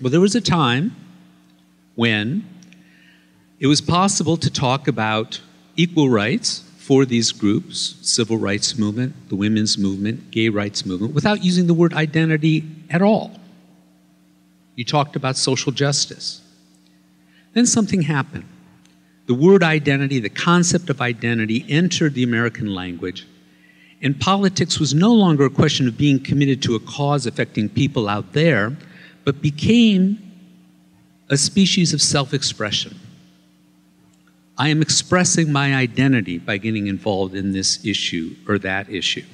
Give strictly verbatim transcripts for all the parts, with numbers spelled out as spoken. Well, there was a time when it was possible to talk about equal rights for these groups, civil rights movement, the women's movement, gay rights movement, without using the word identity at all. You talked about social justice. Then something happened. The word identity, the concept of identity, entered the American language, and politics was no longer a question of being committed to a cause affecting people out there, but became a species of self-expression. I am expressing my identity by getting involved in this issue or that issue.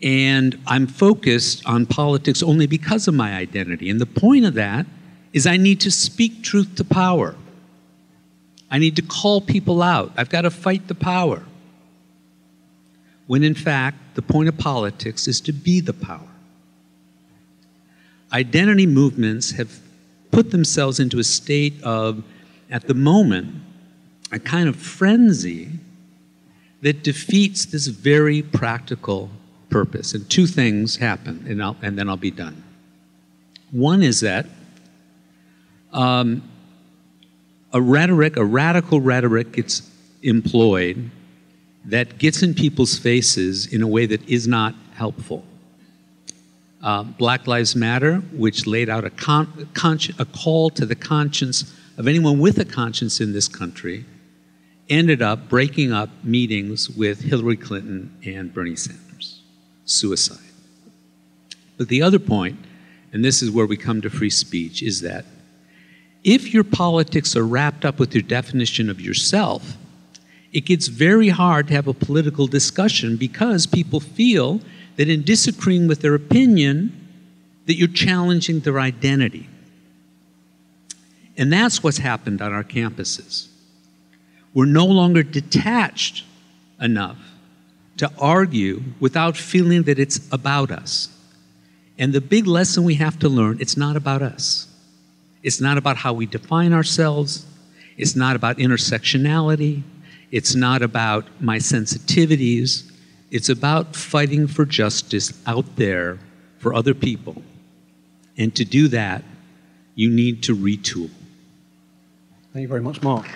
And I'm focused on politics only because of my identity. And the point of that is I need to speak truth to power. I need to call people out. I've got to fight the power. When in fact, the point of politics is to be the power. Identity movements have put themselves into a state of, at the moment, a kind of frenzy that defeats this very practical purpose. And two things happen, and, I'll, and then I'll be done. One is that um, a rhetoric, a radical rhetoric gets employed that gets in people's faces in a way that is not helpful. Uh, Black Lives Matter, which laid out a, con con a call to the conscience of anyone with a conscience in this country, ended up breaking up meetings with Hillary Clinton and Bernie Sanders. Suicide. But the other point, and this is where we come to free speech, is that if your politics are wrapped up with your definition of yourself, it gets very hard to have a political discussion because people feel that in disagreeing with their opinion, that you're challenging their identity. And that's what's happened on our campuses. We're no longer detached enough to argue without feeling that it's about us. And the big lesson we have to learn, it's not about us. It's not about how we define ourselves. It's not about intersectionality. It's not about my sensitivities. It's about fighting for justice out there for other people. And to do that, you need to retool. Thank you very much, Mark.